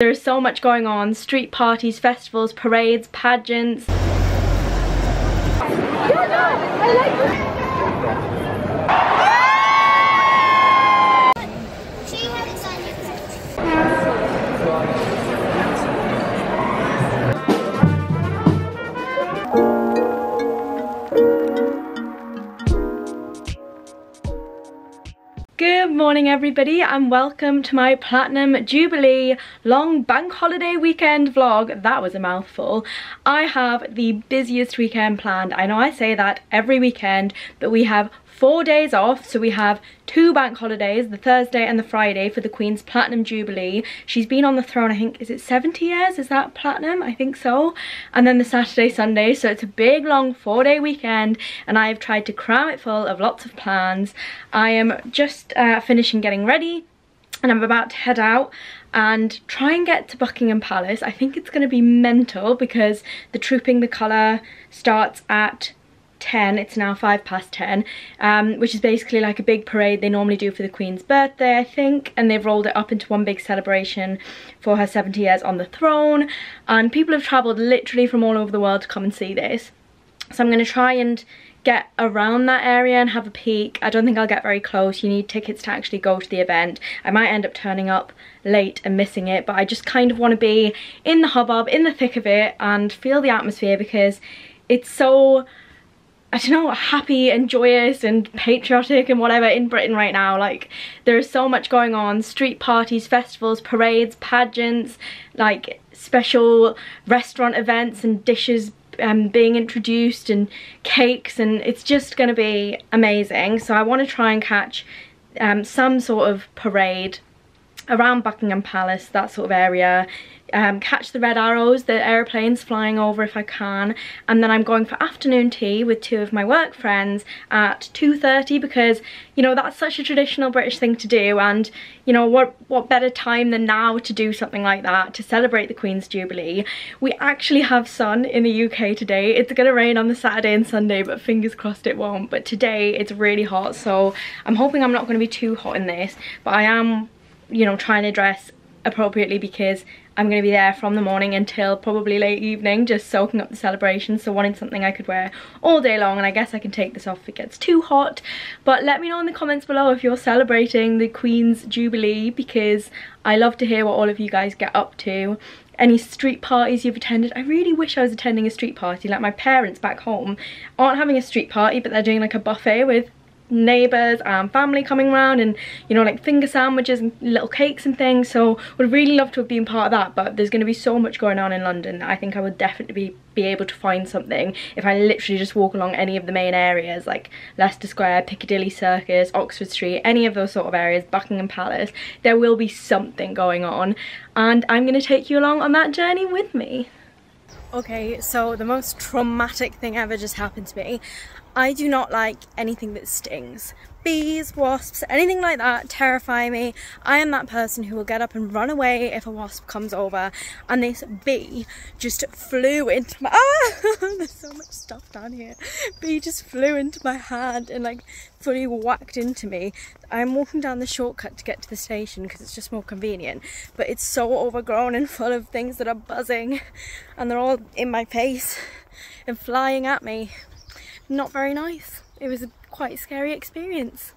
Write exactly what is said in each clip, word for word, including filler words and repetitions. There is so much going on, street parties, festivals, parades, pageants. Good morning everybody and welcome to my Platinum Jubilee long bank holiday weekend vlog. That was a mouthful. I have the busiest weekend planned. I know I say that every weekend, but we have four days off, so we have two bank holidays, the Thursday and the Friday, for the Queen's Platinum Jubilee. She's been on the throne, I think, is it seventy years? Is that platinum? I think so. And then the Saturday, Sunday, so it's a big long four-day weekend, and I have tried to cram it full of lots of plans. I am just uh, finishing getting ready, and I'm about to head out and try and get to Buckingham Palace. I think it's going to be mental because the Trooping the Colour starts at ten, it's now five past ten, um, which is basically like a big parade they normally do for the Queen's birthday, I think, and they've rolled it up into one big celebration for her seventy years on the throne, and people have travelled literally from all over the world to come and see this. So I'm going to try and get around that area and have a peek. I don't think I'll get very close. You need tickets to actually go to the event. I might end up turning up late and missing it, but I just kind of want to be in the hubbub, in the thick of it, and feel the atmosphere because it's so, I don't know, happy and joyous and patriotic and whatever in Britain right now. Like, there is so much going on. Street parties, festivals, parades, pageants, like special restaurant events and dishes um, being introduced and cakes, and it's just going to be amazing. So I want to try and catch um, some sort of parade around Buckingham Palace, that sort of area. Um, catch the Red Arrows, the aeroplanes flying over if I can, and then I'm going for afternoon tea with two of my work friends at two thirty because, you know, that's such a traditional British thing to do, and, you know, what what better time than now to do something like that, to celebrate the Queen's Jubilee. We actually have sun in the U K today. It's gonna rain on the Saturday and Sunday, but fingers crossed it won't. But today it's really hot, so I'm hoping I'm not gonna be too hot in this, but I am, you know, trying to dress appropriately because I'm going to be there from the morning until probably late evening, just soaking up the celebration, so wanting something I could wear all day long. And I guess I can take this off if it gets too hot, but let me know in the comments below if you're celebrating the Queen's Jubilee because I love to hear what all of you guys get up to. Any street parties you've attended. I really wish I was attending a street party. Like, my parents back home aren't having a street party, but they're doing like a buffet with neighbours and family coming round, and, you know, like finger sandwiches and little cakes and things, so would really love to have been part of that. But there's going to be so much going on in London that I think I would definitely be, be able to find something if I literally just walk along any of the main areas, like Leicester Square, Piccadilly Circus, Oxford Street, any of those sort of areas, Buckingham Palace. There will be something going on, and I'm going to take you along on that journey with me. Okay, so the most traumatic thing ever just happened to me. I do not like anything that stings. Bees, wasps, anything like that terrify me. I am that person who will get up and run away if a wasp comes over, and this bee just flew into my... Ah! There's so much stuff down here. Bee just flew into my hand and like fully whacked into me. I'm walking down the shortcut to get to the station because it's just more convenient, but it's so overgrown and full of things that are buzzing and they're all in my face and flying at me. Not very nice. It was a quite scary experience.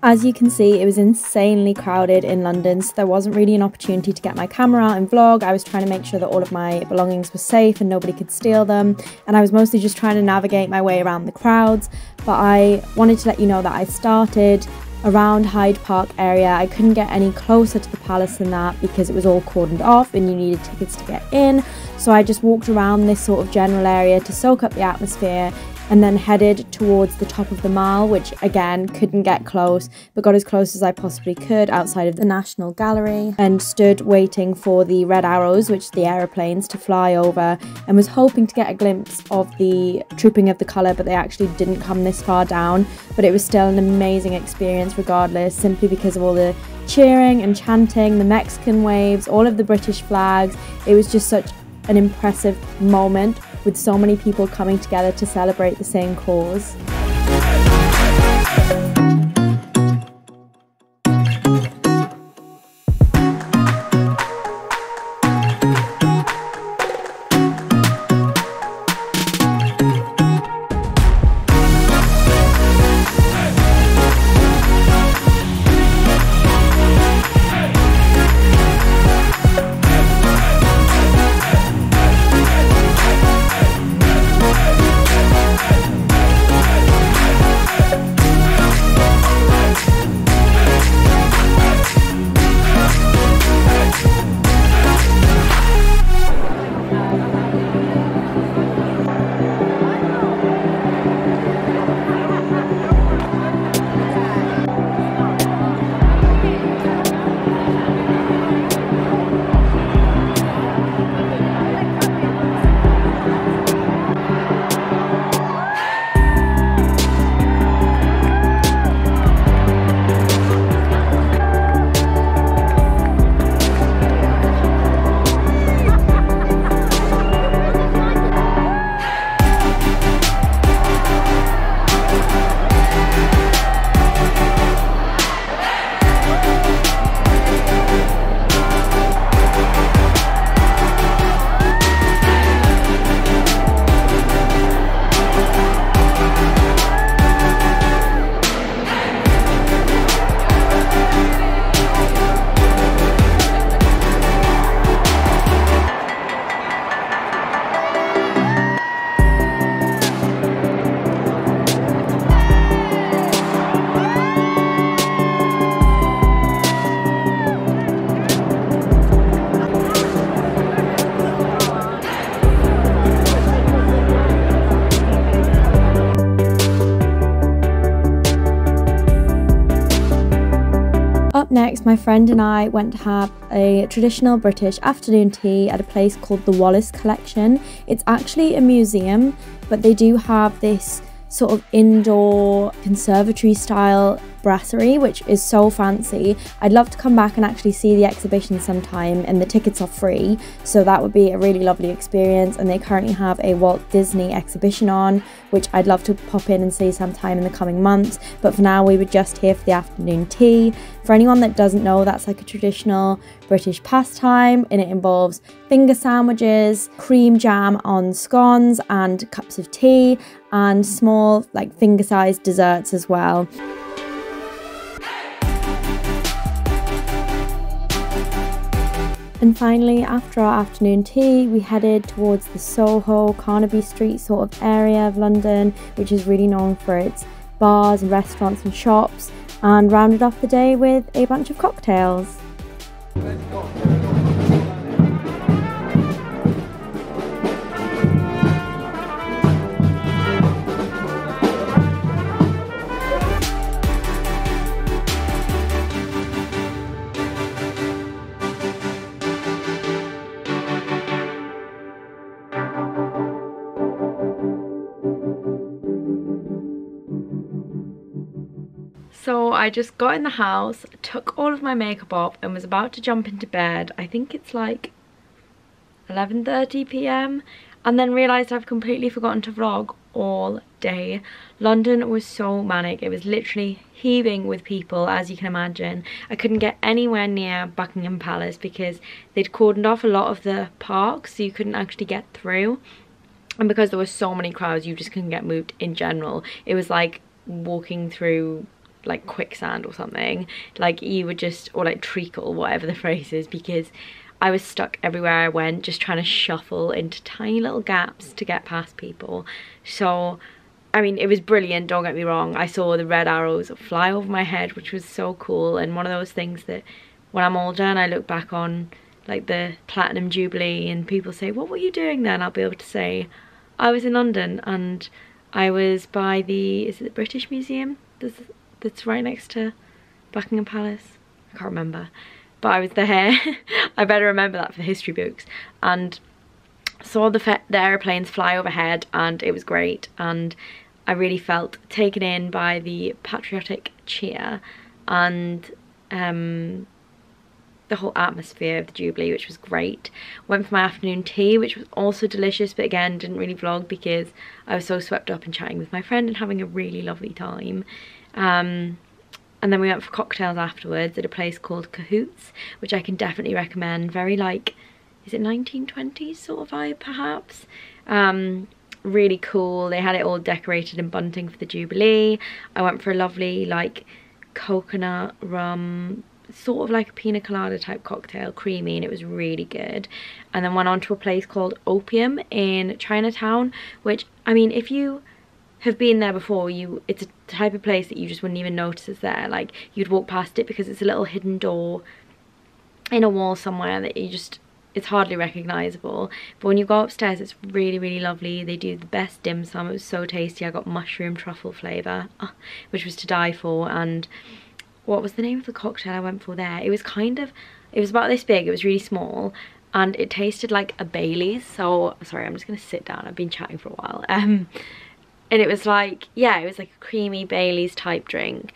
As you can see, it was insanely crowded in London, so there wasn't really an opportunity to get my camera out and vlog. I was trying to make sure that all of my belongings were safe and nobody could steal them, and I was mostly just trying to navigate my way around the crowds. But I wanted to let you know that I started around Hyde Park area. I couldn't get any closer to the palace than that because it was all cordoned off and you needed tickets to get in, so I just walked around this sort of general area to soak up the atmosphere and then headed towards the top of the mall, which again couldn't get close, but got as close as I possibly could outside of the National Gallery and stood waiting for the Red Arrows, which are the aeroplanes, to fly over, and was hoping to get a glimpse of the Trooping of the Colour, but they actually didn't come this far down. But it was still an amazing experience regardless, simply because of all the cheering and chanting, the Mexican waves, all of the British flags. It was just such an impressive moment with so many people coming together to celebrate the same cause. Next, my friend and I went to have a traditional British afternoon tea at a place called the Wallace Collection. It's actually a museum, but they do have this sort of indoor conservatory style brasserie, which is so fancy. I'd love to come back and actually see the exhibition sometime, and the tickets are free, so that would be a really lovely experience. And they currently have a Walt Disney exhibition on, which I'd love to pop in and see sometime in the coming months, but for now we were just here for the afternoon tea. For anyone that doesn't know, that's like a traditional British pastime, and it involves finger sandwiches, cream jam on scones and cups of tea, and small like finger-sized desserts as well. And finally, after our afternoon tea, we headed towards the Soho, Carnaby Street sort of area of London, which is really known for its bars and restaurants and shops, and rounded off the day with a bunch of cocktails. So I just got in the house, took all of my makeup off, and was about to jump into bed. I think it's like eleven thirty p m and then realised I've completely forgotten to vlog all day. London was so manic. It was literally heaving with people, as you can imagine. I couldn't get anywhere near Buckingham Palace because they'd cordoned off a lot of the parks, so you couldn't actually get through. And because there were so many crowds, you just couldn't get moved in general. It was like walking through like quicksand or something. Like you would just, or like treacle, whatever the phrase is, because I was stuck everywhere I went, just trying to shuffle into tiny little gaps to get past people. So I mean, it was brilliant, don't get me wrong. I saw the Red Arrows fly over my head, which was so cool, and one of those things that when I'm older and I look back on, like the Platinum Jubilee, and people say, what were you doing then? I'll be able to say I was in London and I was by the, is it the British Museum that's, that's right next to Buckingham Palace? I can't remember, but I was there. I better remember that for the history books. And saw the, fe the airplanes fly overhead, and it was great, and I really felt taken in by the patriotic cheer and um, the whole atmosphere of the Jubilee, which was great. Went for my afternoon tea, which was also delicious, but again didn't really vlog because I was so swept up in chatting with my friend and having a really lovely time. Um, and then we went for cocktails afterwards at a place called Cahoots, which I can definitely recommend. Very like, is it nineteen twenties sort of vibe perhaps? Um, really cool. They had it all decorated in bunting for the Jubilee. I went for a lovely like coconut rum, sort of like a pina colada type cocktail, creamy, and it was really good. And then went on to a place called Opium in Chinatown, which, I mean, if you have been there before, you it's a type of place that you just wouldn't even notice is there. Like, you'd walk past it because it's a little hidden door in a wall somewhere that you just, it's hardly recognisable. But when you go upstairs, it's really, really lovely. They do the best dim sum. It was so tasty. I got mushroom truffle flavour, which was to die for. And what was the name of the cocktail I went for there? It was kind of, it was about this big. It was really small. And it tasted like a Bailey's. So, sorry, I'm just going to sit down. I've been chatting for a while. Um, and it was like, yeah, it was like a creamy Bailey's type drink,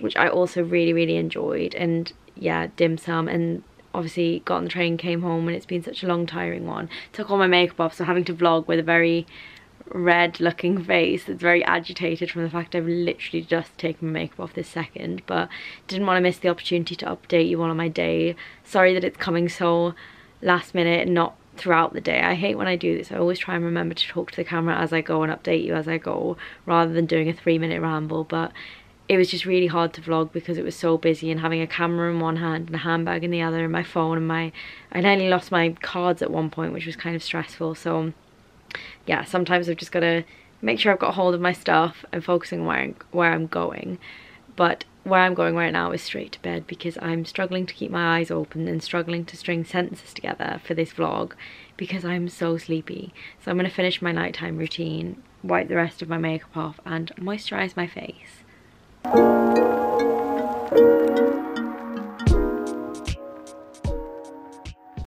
which I also really, really enjoyed. And yeah, dim sum. And obviously got on the train, came home, and it's been such a long, tiring one. Took all my makeup off, so having to vlog with a very red looking face that's very agitated from the fact I've literally just taken my makeup off this second, but didn't want to miss the opportunity to update you all on my day. Sorry that it's coming so last minute and not throughout the day. I hate when I do this. I always try and remember to talk to the camera as I go and update you as I go, rather than doing a three minute ramble. But it was just really hard to vlog because it was so busy, and having a camera in one hand and a handbag in the other and my phone and my... I nearly lost my cards at one point, which was kind of stressful. So yeah, sometimes I've just got to make sure I've got hold of my stuff and focusing on where, where I'm going. But where I'm going right now is straight to bed because I'm struggling to keep my eyes open and struggling to string sentences together for this vlog because I'm so sleepy. So I'm going to finish my nighttime routine, wipe the rest of my makeup off, and moisturise my face. Thank you.